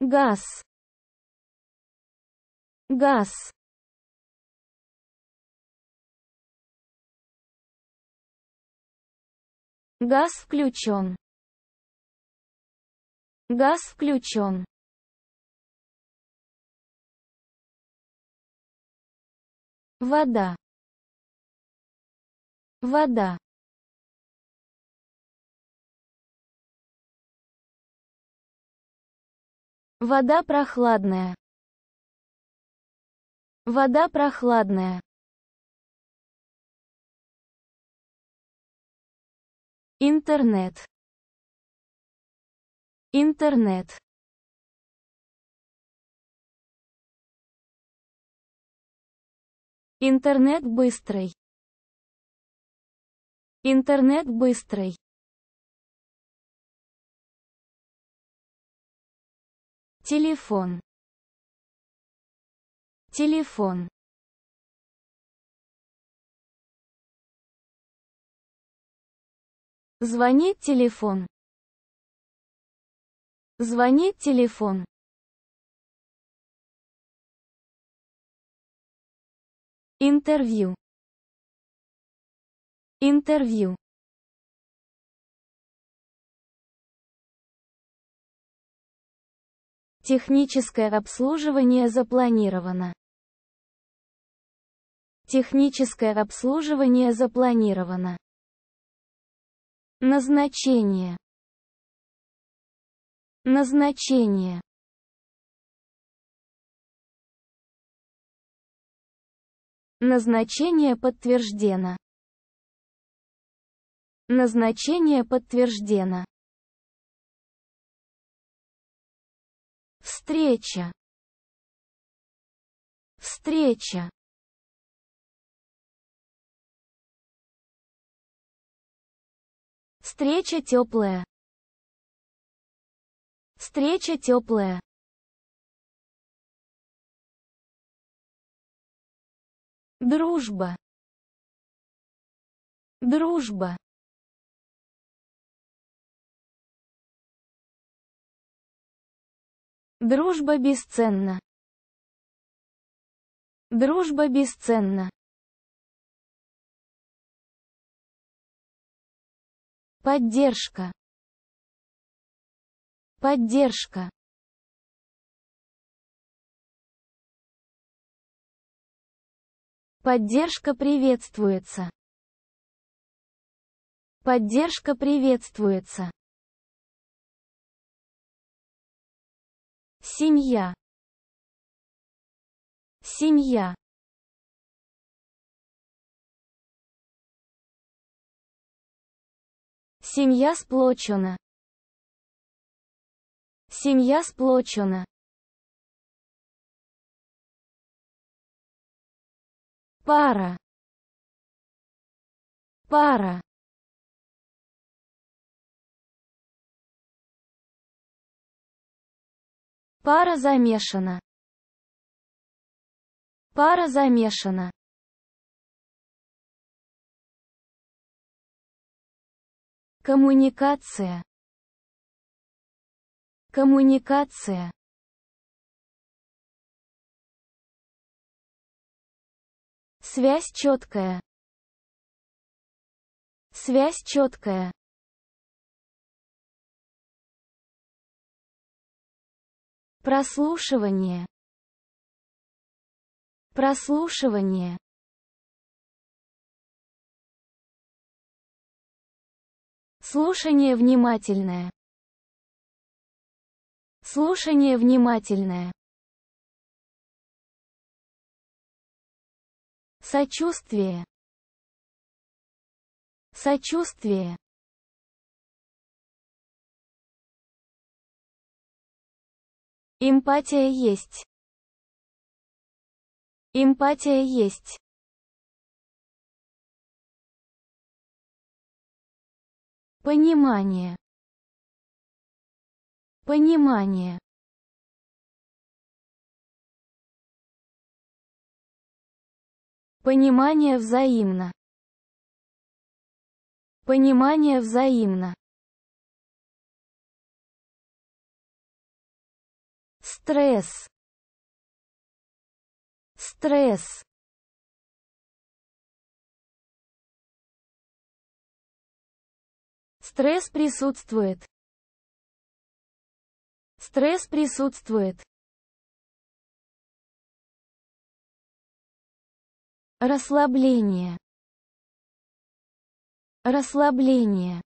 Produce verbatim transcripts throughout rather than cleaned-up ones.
газ, газ, газ включен, газ включен, вода, вода, вода прохладная, вода прохладная, интернет, интернет, интернет быстрый, интернет быстрый, телефон, телефон, звонит телефон, звонит телефон, интервью, интервью, техническое обслуживание запланировано, техническое обслуживание запланировано, назначение, назначение, назначение подтверждено, назначение подтверждено, встреча, встреча, встреча теплая, встреча теплая, дружба, дружба, дружба бесценна, дружба бесценна, поддержка, поддержка, поддержка приветствуется, поддержка приветствуется, семья, семья, семья сплочена, семья сплочена, пара, пара, пара замешана, пара замешана, коммуникация, коммуникация, связь четкая, связь четкая, прослушивание, прослушивание, слушание внимательное, слушание внимательное, сочувствие, сочувствие, эмпатия есть, эмпатия есть, понимание, понимание, понимание взаимно, понимание взаимно, стресс, стресс, стресс присутствует, стресс присутствует, расслабление, расслабление,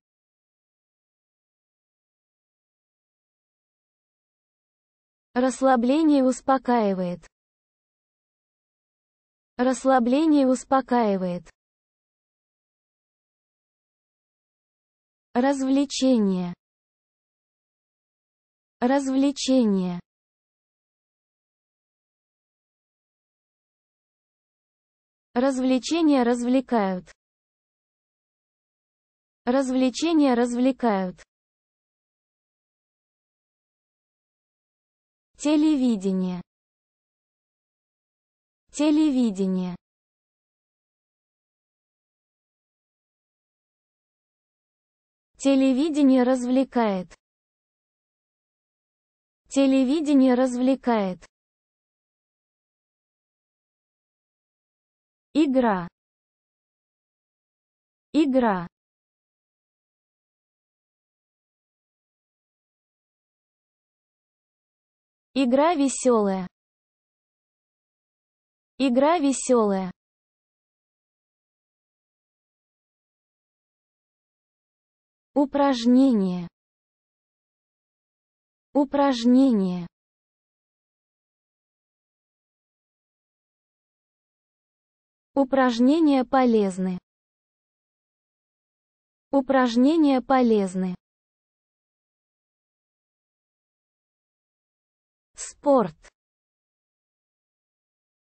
расслабление успокаивает, расслабление успокаивает, развлечение, развлечение, развлечения развлекают, развлечения развлекают, телевидение, телевидение, телевидение развлекает, телевидение развлекает, игра, игра, игра веселая, игра веселая, упражнение, упражнение, упражнения полезны, упражнения полезны, спорт,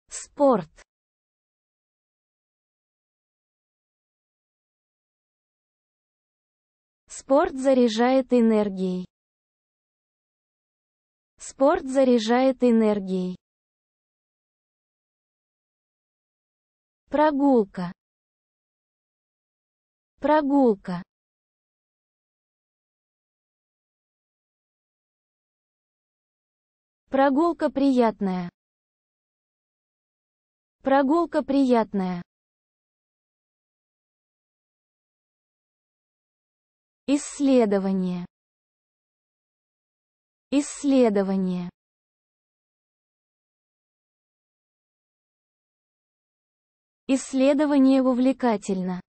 спорт, спорт заряжает энергией, спорт заряжает энергией, прогулка, прогулка, прогулка приятная, прогулка приятная, исследование, исследование, исследование увлекательно,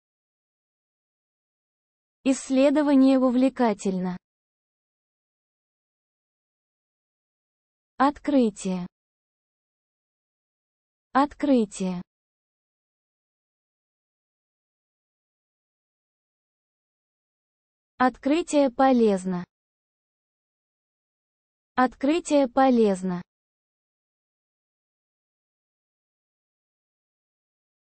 исследование увлекательно, открытие, открытие, открытие полезно, открытие полезно.